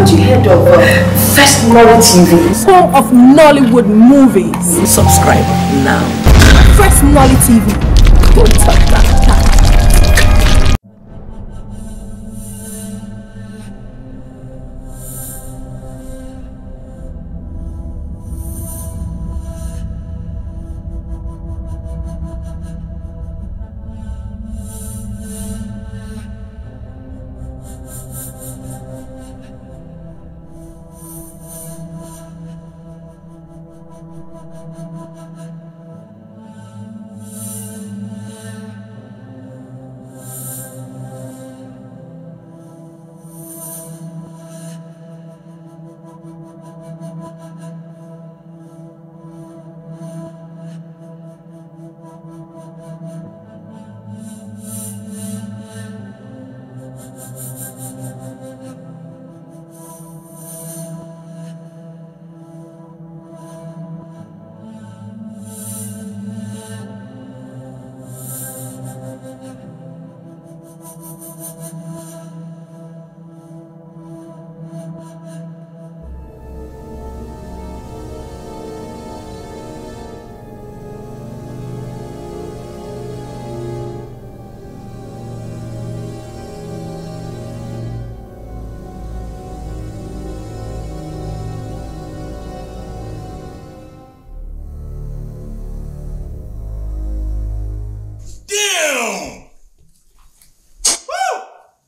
Haven't you heard of First Nolly TV? Home of Nollywood movies. Subscribe now. First Nolly TV. Don't touch that.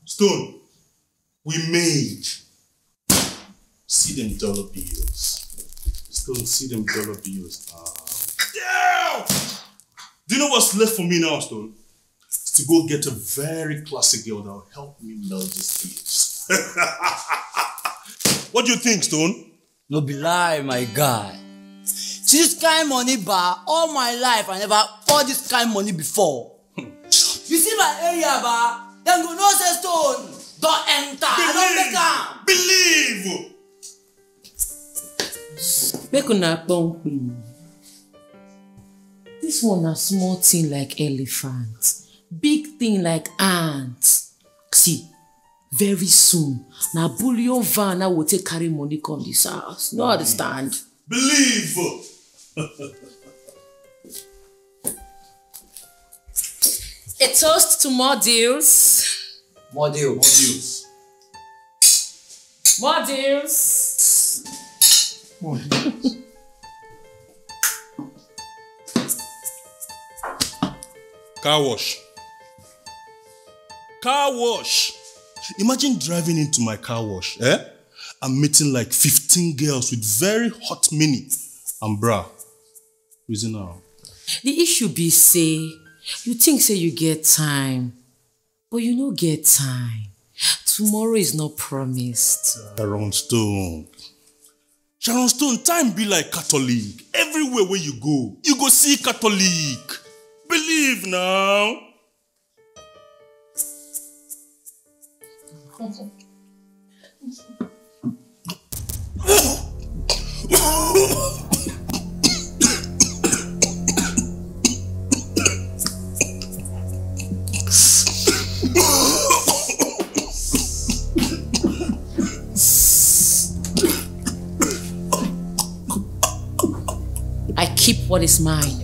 Stone, we made. See them dollar bills. Stone, see them dollar bills. Yeah! Do you know what's left for me now, Stone? It's to go get a very classic girl that will help me melt these bills. What do you think, Stone? No be lie, my guy. See this kind of money bar all my life. I never bought this kind of money before. You see my area bar? Then go no say Stone. Don't enter. I don't believe. Make una pump me. This one a small thing like elephant, big thing like ant. See, very soon na bullion van I will take carry money come this house. No understand. Believe. A toast to more deals. More deals. More deals. More deals. More deals. Car wash. Car wash. Imagine driving into my car wash, eh? I'm meeting like 15 girls with very hot mini and bra. Reason now. The issue be say, you think say you get time, but you no get time. Tomorrow is not promised. Sharon Stone. Sharon Stone, time be like Catholic. Everywhere where you go see Catholic. Believe now. Keep what is mine.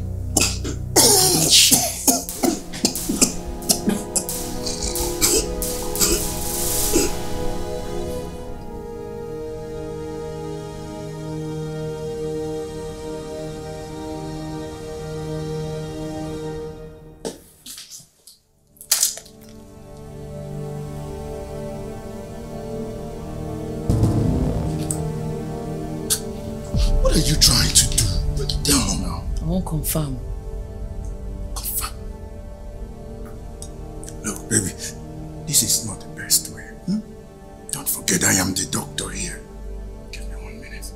What are you trying to do? Break it down. I won't confirm. Confirm? Look, baby, this is not the best way. Hmm? Don't forget I am the doctor here. Give me 1 minute.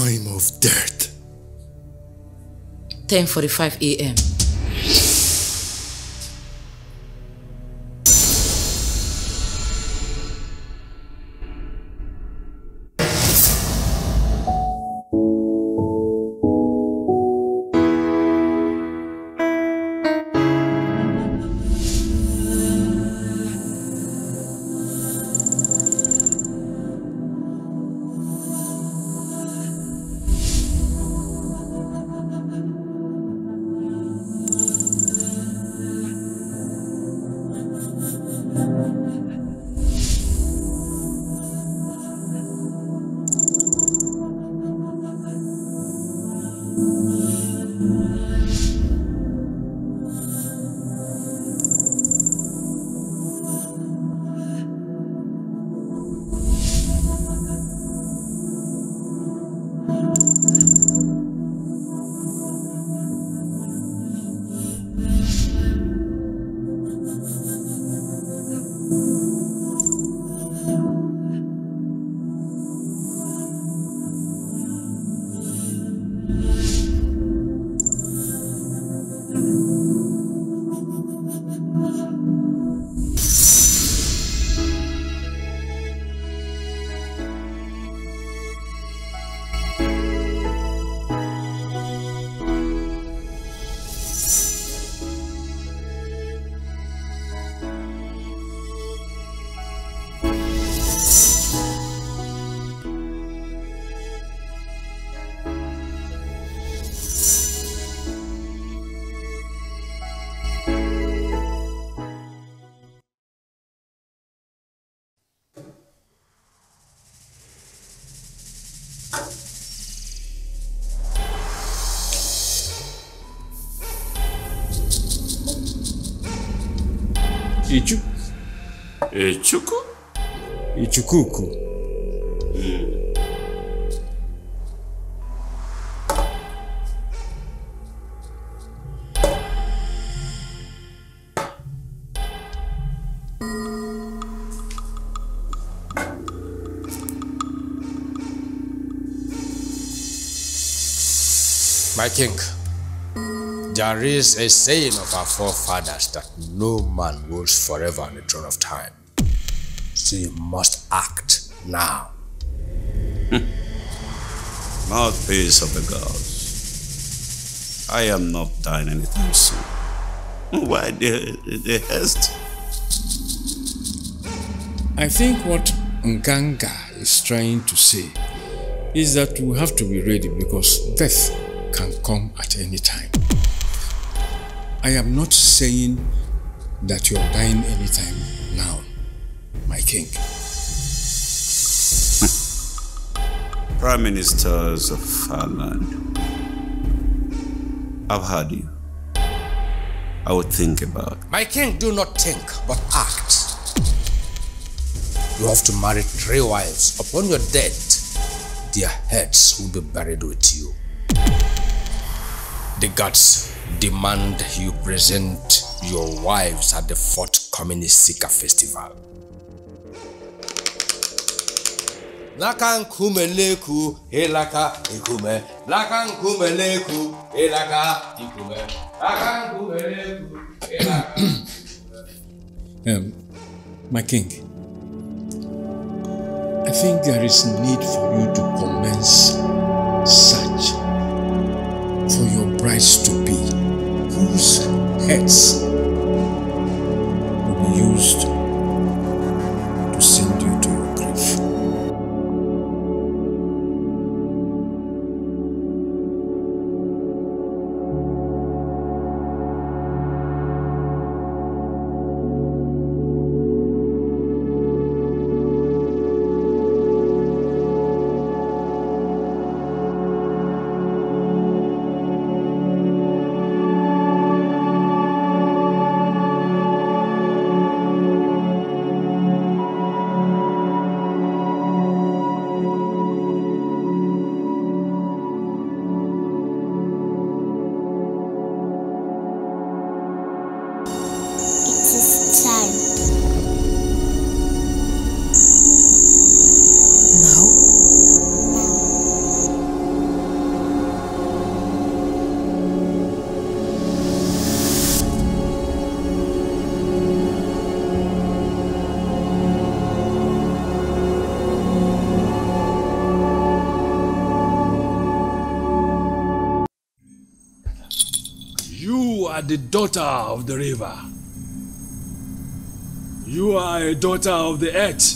time of death. 10:45 a.m. Ichuku? Ichukuku. My king, there is a saying of our forefathers that no man rules forever on the throne of time. So you must act now. Mouthpiece of the gods. I am not dying anytime soon. Why the haste? I think what Nganga is trying to say is that we have to be ready because death can come at any time. I am not saying that you are dying anytime now, my king. Prime Ministers of our land, I've heard you. I would think about it. My king, do not think, but act. You have to marry 3 wives. Upon your death, their heads will be buried with you. The gods demand you present your wives at the forthcoming Sika Festival. Lakan kumeleku elaka ikume. Lakan kumeleku elaka ikume. Lakan kumeleku elaka. My king, I think there is need for you to commence search for your brides to be, whose heads will be used to send you to your grave. the daughter of the river. You are a daughter of the earth.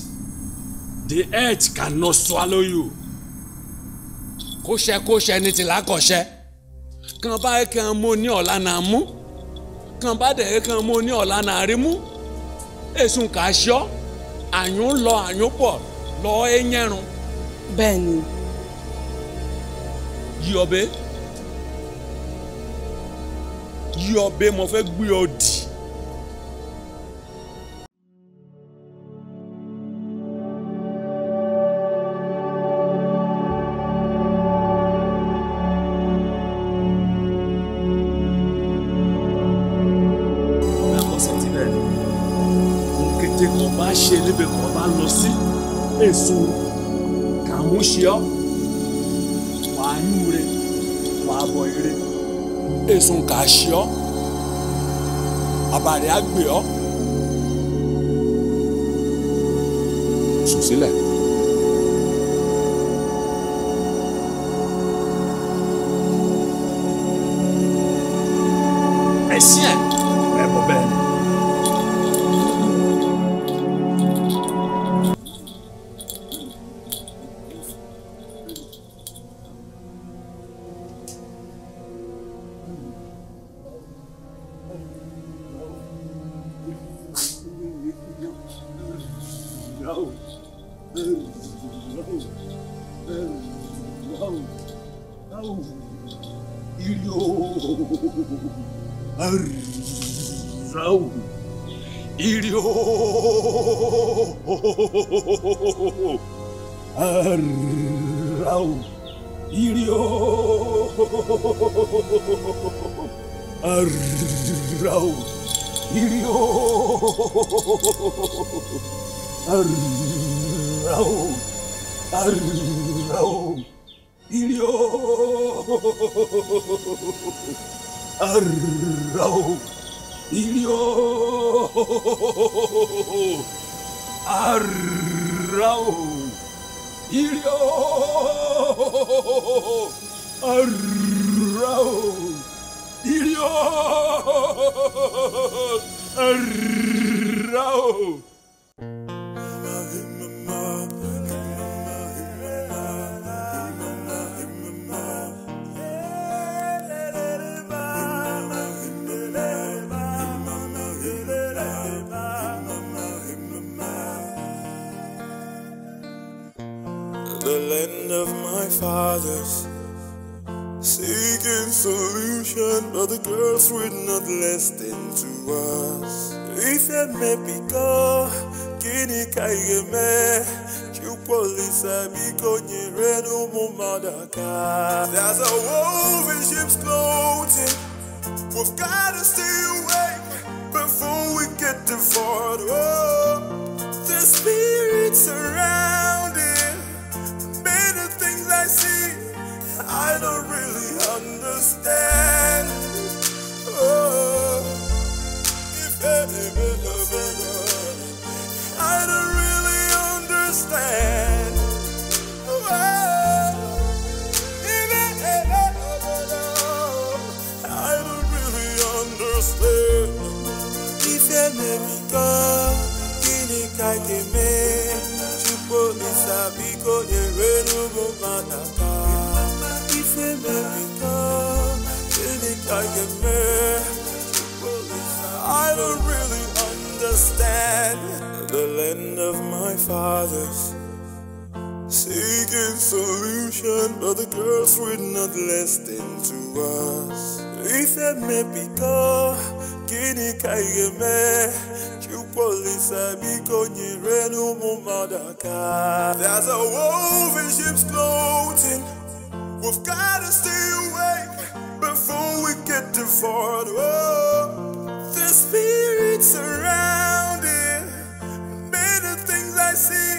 The earth cannot swallow you. Koshe koshe nitila koshe. Kanba eka mo ni ola na mu. Kanba de eka mo ni ola na rimu. Esun ka sho. Anyun lo anyun po lo enyerun. Bẹ́ẹ̀ni. Yobe. Yobe mo fẹ́ gbé odi. There's a wolf in sheep's clothing. We've gotta stay awake before we get devoured. Oh, the spirit surrounding many things I see I don't really understand. Oh, if anything, I don't really understand. I don't really understand the land of my fathers, seeking solution, but the girls would not listen to us. If it may be God, Guinea Kaigame, Chupolis, I be going Reno Momadaka. There's a wolf in sheep's clothing. We've gotta stay awake before we get devoured. Oh, the spirit surrounding many things I see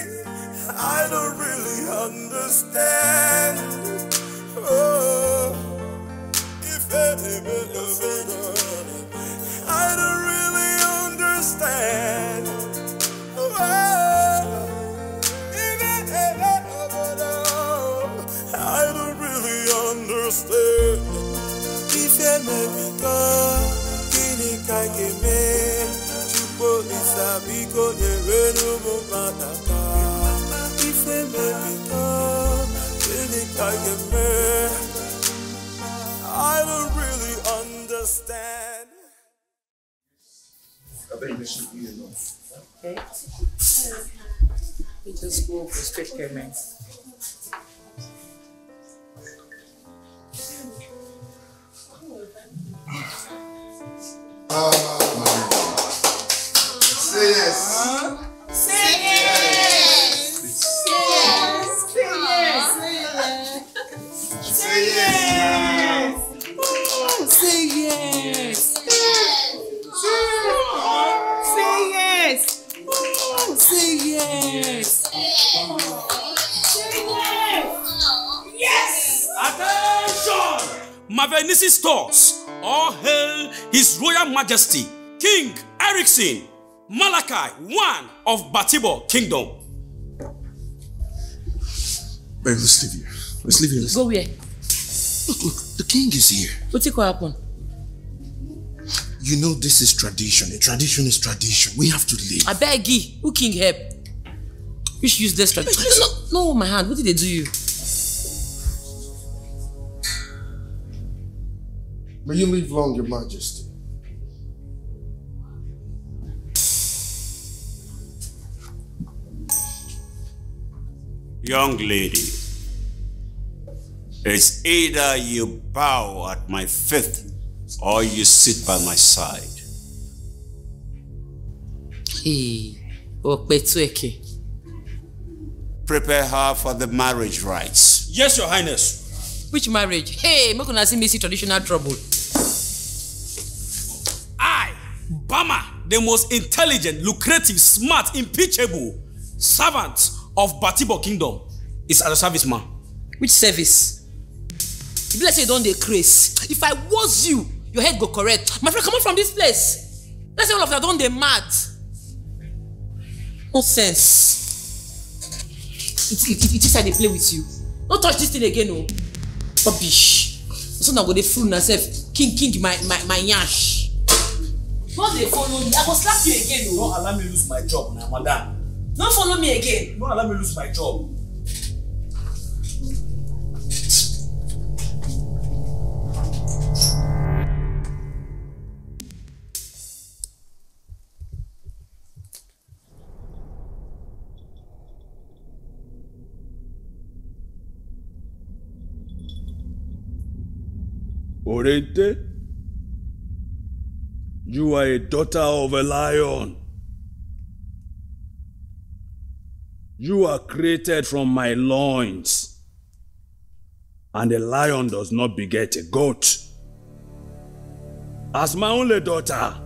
I don't really understand. Oh, if anything, I don't really understand. Oh, if anything, I don't really understand. If anything, I don't really understand. I bet this should be enough. Okay. We just go for straight payment. Say yes. Say yes. Say yes. Say yes. Say yes. Say yes. Say yes. Say yes. Say yes. Yes. Attention. Mavenisi stores. All hail His Royal Majesty King Erickson Malachi, one of Batibo Kingdom. Babe, let's leave here. Let's leave here. Let's go where? Look, the king is here. What's going to happen? You know this is tradition. A tradition is tradition. We have to leave. I beg you. Who king help? You should use this tradition. No, my hand. What did they do you? May you live long, Your Majesty. Young lady, it's either you bow at my feet or you sit by my side. Prepare her for the marriage rites. Yes, Your Highness. Which marriage? Hey, I'm not going to see me see traditional trouble. I, Bama, the most intelligent, lucrative, smart, impeachable servant of Batibo Kingdom, is at the service, man. Which service? If let's say don't they craze. If I was you, your head go correct. My friend, come on from this place. Let's say all of that don't they mad. Nonsense. It is how they play with you. Don't touch this thing again, no. Rubbish. So now go they fool myself. King, my yash. Don't they follow me? I will slap you again, no. Don't allow me lose my job now, madam. Don't follow me again. Don't allow me lose my job. Orente, you are a daughter of a lion. You are created from my loins, and a lion does not beget a goat. As my only daughter,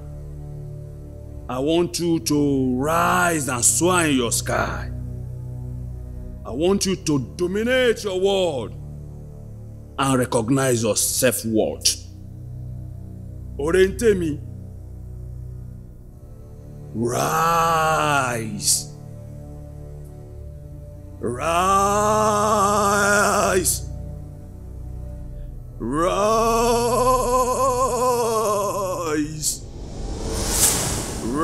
I want you to rise and soar in your sky. I want you to dominate your world and recognize your self-worth. Orentemi, rise. Rise! Rise! Rise! Rise! Rise!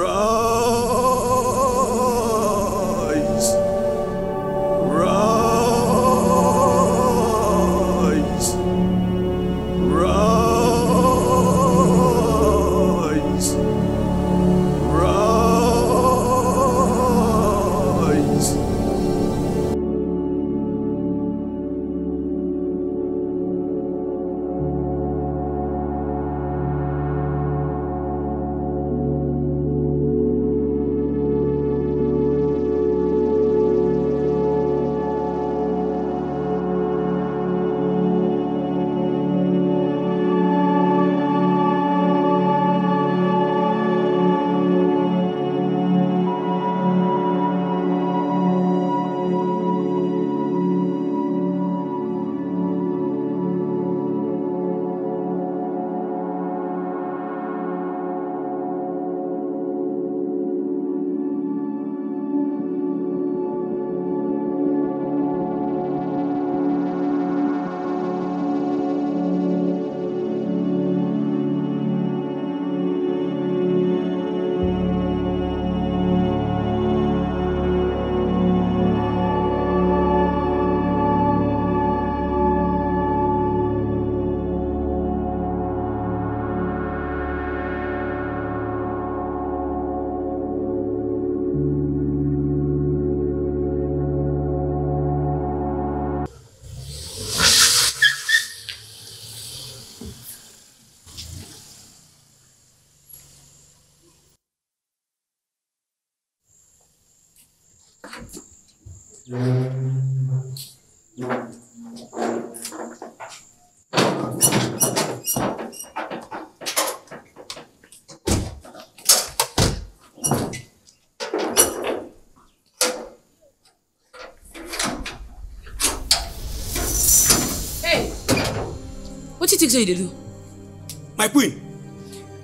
Hey, what do you think they do? My queen,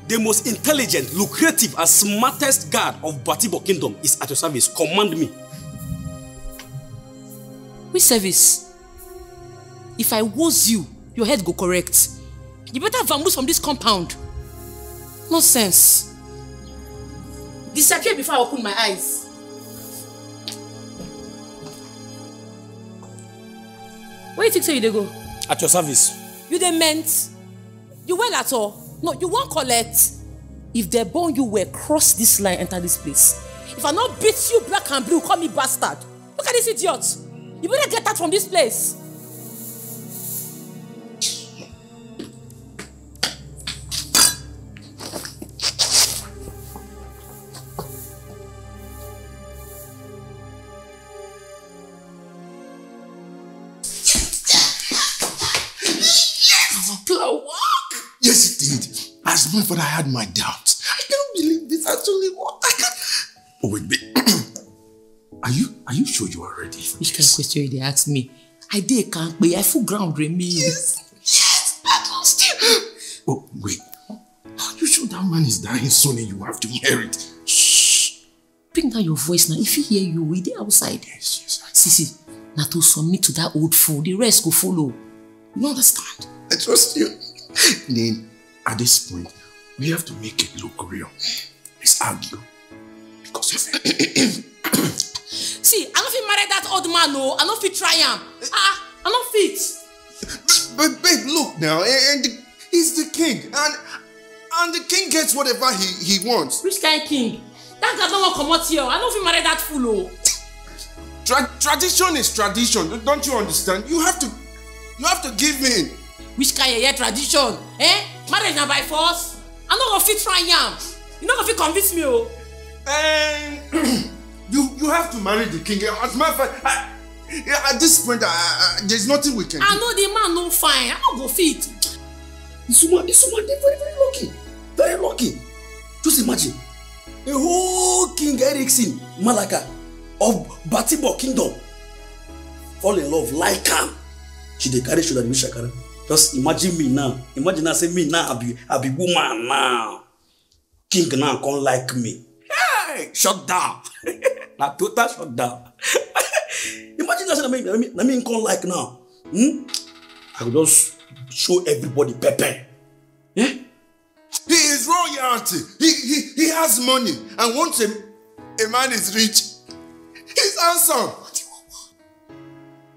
the most intelligent, lucrative, and smartest guard of Batibo Kingdom is at your service. Command me. Which service? If I was you, your head go correct. You better vamoose from this compound. Nonsense. Disappear before I open my eyes. Where you think so you dey go? At your service. You dey meant? You well at all? No, you won't collect. If they born you well, cross this line, enter this place. If I not beat you black and blue, call me bastard. Look at this idiot. You better get out from this place. But I had my doubts. I can't believe this actually worked. I can't. Oh wait, are you sure you are ready for this? Which kind of question they asked me? I did can't be. I full ground remains. Yes, I don't still. Oh wait, are you sure that man is dying soon and you have to hear it? Shh. Bring down your voice now. If he hear you, we there outside. Yes. Sisi, now to submit to that old fool. The rest go follow. You understand? I trust you. Then at this point, we have to make it look real. Let's argue. Because of it. See, I don't feel married that old man, no. I don't feel triumph. I don't fit. But babe, look now. And he's the king. And the king gets whatever he wants. Which kind of king? That guy don't want to come out here. I don't feel married that fool. Tradition is tradition. Don't you understand? You have to give in. Which kind of tradition? Eh? Marriage now by force? I'm not gonna fit trying yam. You're not gonna fit convince me, oh. And you have to marry the king. As a matter of fact, at this point, there's nothing we can do. I know the man no fine. I'm not gonna fit. This woman, they're very, very lucky. Very lucky. Just imagine a whole King Erikson Malaka of Batibo Kingdom fall in love like him. She dey carry shoulder with Shakara. Just imagine me now. Imagine I say me now, I be woman now. King now can't like me. Hey, shut down. Na total shut down. Imagine I say me can't like now. Hmm? I will just show everybody Pepe. Yeah? He is royalty. He has money. And once a man is rich, he's handsome.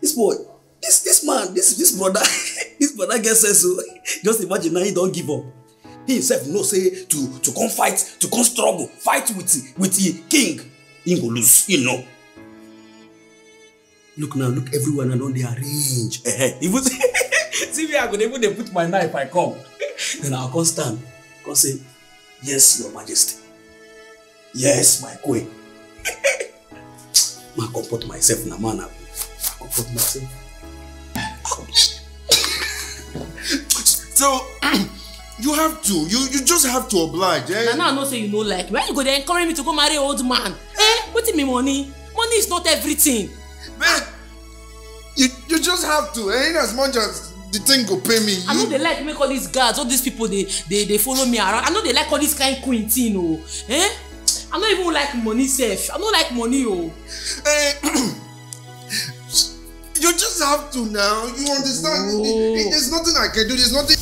This boy. This man, this brother, this brother gets so. Just imagine now he don't give up. He himself no say to come fight, to come struggle, fight with the king. He go lose, you know. Look now, look everyone and all they arrange. Even see me, I could even they put my knife. I come, then I'll come stand, come say, yes, your majesty, yes, my queen. I comport myself now, man. I comport myself. So you have to, you just have to oblige, eh? Now I know say you know like me. Why you go there encourage me to go marry an old man? Eh? What is me money? Money is not everything. But you just have to, eh? In as much as the thing go pay me. I know they like make all these guards, all these people they follow me around. I know they like all this kind of quintino, oh, eh? I don't even like money, safe. I don't like money, oh. Eh? You just have to now. You understand? Oh. There's nothing I can do. There's nothing.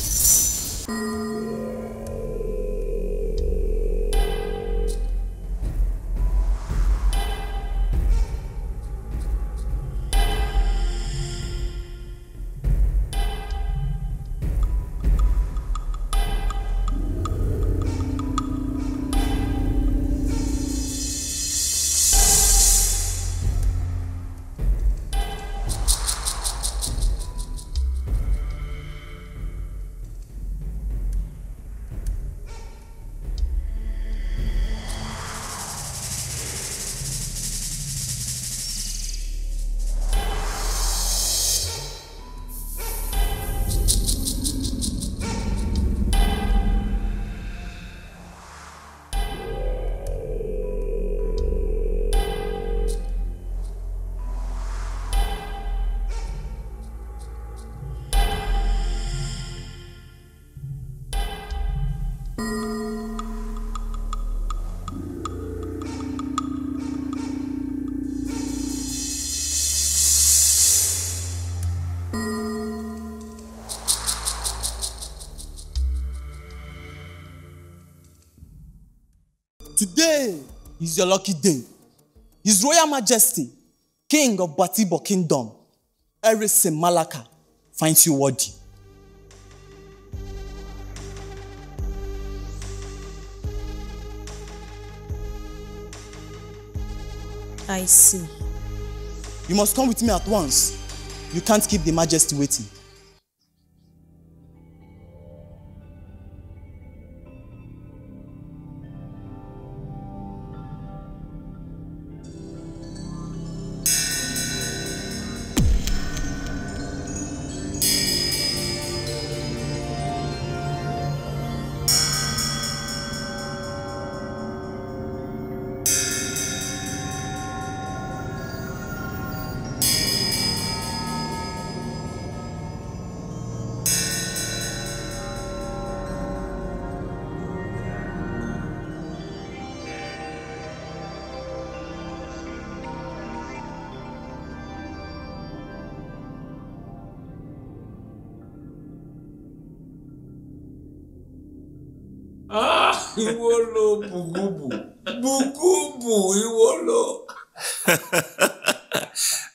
is your lucky day. His Royal Majesty, King of Batibo Kingdom, Erise Malaka, finds you worthy. I see. You must come with me at once. You can't keep the Majesty waiting.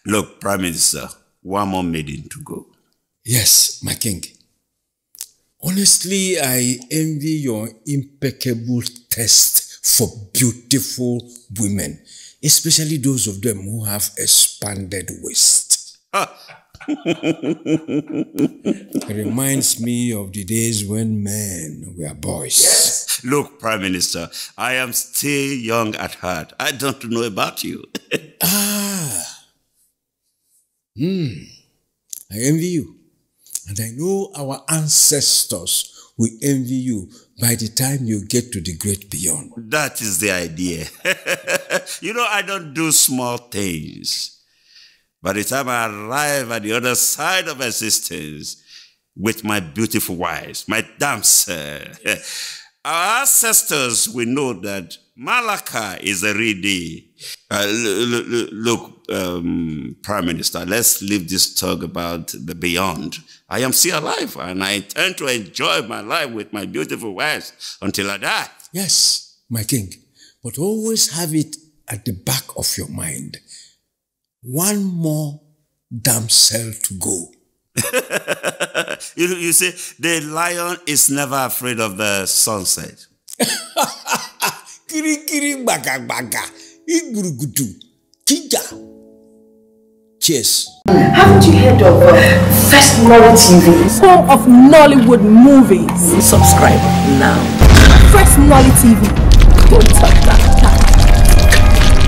Look, Prime Minister, one more maiden to go. Yes, my king. Honestly, I envy your impeccable taste for beautiful women, especially those of them who have expanded waist. It reminds me of the days when men were boys. Yes. Look, Prime Minister, I am still young at heart. I don't know about you. I envy you. And I know our ancestors will envy you by the time you get to the great beyond. That is the idea. You know, I don't do small things. By the time I arrive at the other side of existence with my beautiful wives, my damsel, our ancestors will know that Malaka is a real day. Look, Prime Minister, let's leave this talk about the beyond. I am still alive and I intend to enjoy my life with my beautiful wives until I die. Yes, my king, but always have it at the back of your mind. One more damsel to go. You say, the lion is never afraid of the sunset. Kiri kiri baga baga. Igurugudu. Kija. Cheers. Haven't you heard of First Nolly TV? Home of Nollywood movies. Subscribe now. First Nolly TV. Don't touch that.